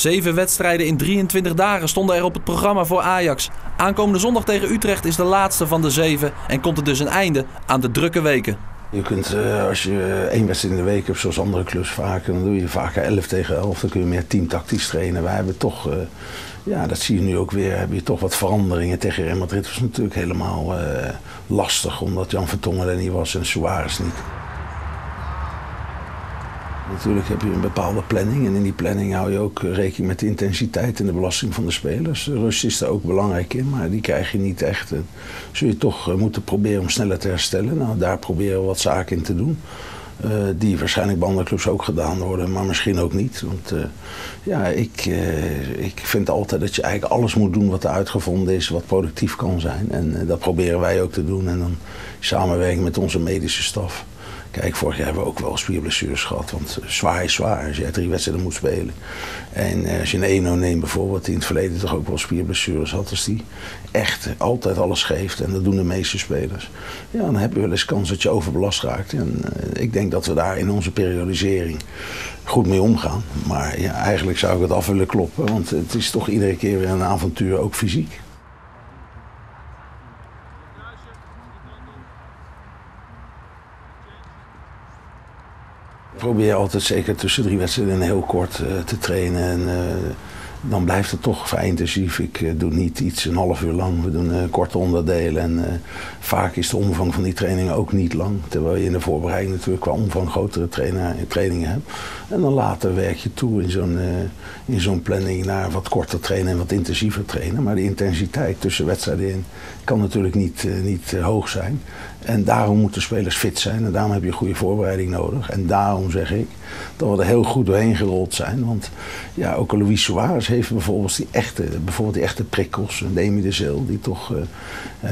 7 wedstrijden in 23 dagen stonden er op het programma voor Ajax. Aankomende zondag tegen Utrecht is de laatste van de 7 en komt er dus een einde aan de drukke weken. Je kunt, als je 1 wedstrijd in de week hebt, zoals andere clubs vaker, dan doe je vaker 11 tegen 11. Dan kun je meer teamtactisch trainen. Wij hebben toch, ja, dat zie je nu ook weer, heb je toch wat veranderingen. Tegen Real Madrid was natuurlijk helemaal lastig, omdat Jan Vertonghen er niet was en Suarez niet. Natuurlijk heb je een bepaalde planning en in die planning hou je ook rekening met de intensiteit en de belasting van de spelers. Rust is daar ook belangrijk in, maar die krijg je niet echt. Zul je toch moeten proberen om sneller te herstellen. Nou, daar proberen we wat zaken in te doen. Die waarschijnlijk bij andere clubs ook gedaan worden, maar misschien ook niet. Want ja, ik vind altijd dat je eigenlijk alles moet doen wat er uitgevonden is, wat productief kan zijn. En dat proberen wij ook te doen en dan samenwerken met onze medische staf. Kijk, vorig jaar hebben we ook wel spierblessures gehad, want zwaar is zwaar als je 3 wedstrijden moet spelen. En als je een Eno neemt bijvoorbeeld, die in het verleden toch ook wel spierblessures had, als die echt altijd alles geeft, en dat doen de meeste spelers, ja, dan heb je wel eens kans dat je overbelast raakt. En ik denk dat we daar in onze periodisering goed mee omgaan. Maar ja, eigenlijk zou ik het af willen kloppen, want het is toch iedere keer weer een avontuur, ook fysiek. Ik probeer altijd zeker tussen 3 wedstrijden heel kort te trainen en dan blijft het toch vrij intensief. Ik doe niet iets een half uur lang, we doen korte onderdelen en vaak is de omvang van die trainingen ook niet lang. Terwijl je in de voorbereiding natuurlijk qua omvang grotere trainingen hebt. En dan later werk je toe in zo'n planning naar wat korter trainen en wat intensiever trainen. Maar de intensiteit tussen wedstrijden in kan natuurlijk niet hoog zijn. En daarom moeten spelers fit zijn en daarom heb je goede voorbereiding nodig. En daarom zeg ik dat we er heel goed doorheen gerold zijn. Want ja, ook Louis Soares heeft bijvoorbeeld die echte prikkels. Demy de Zeeuw, die toch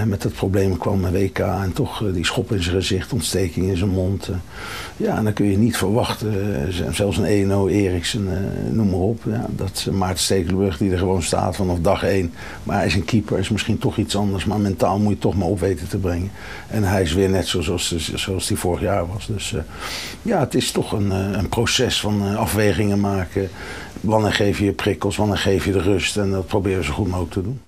met dat probleem kwam met WK en toch die schop in zijn gezicht, ontsteking in zijn mond. Ja, en dan kun je niet verwachten, zelfs een Eno, Eriksen, noem maar op. Ja, dat is Maarten Stekelenburg die er gewoon staat vanaf dag 1. Maar hij is een keeper, is misschien toch iets anders, maar mentaal moet je toch maar op weten te brengen. En hij is weer net zoals hij vorig jaar was. Dus ja, het is toch een proces van afwegingen maken. Wanneer geef je prikkels, wanneer geef je de rust en dat proberen we zo goed mogelijk te doen.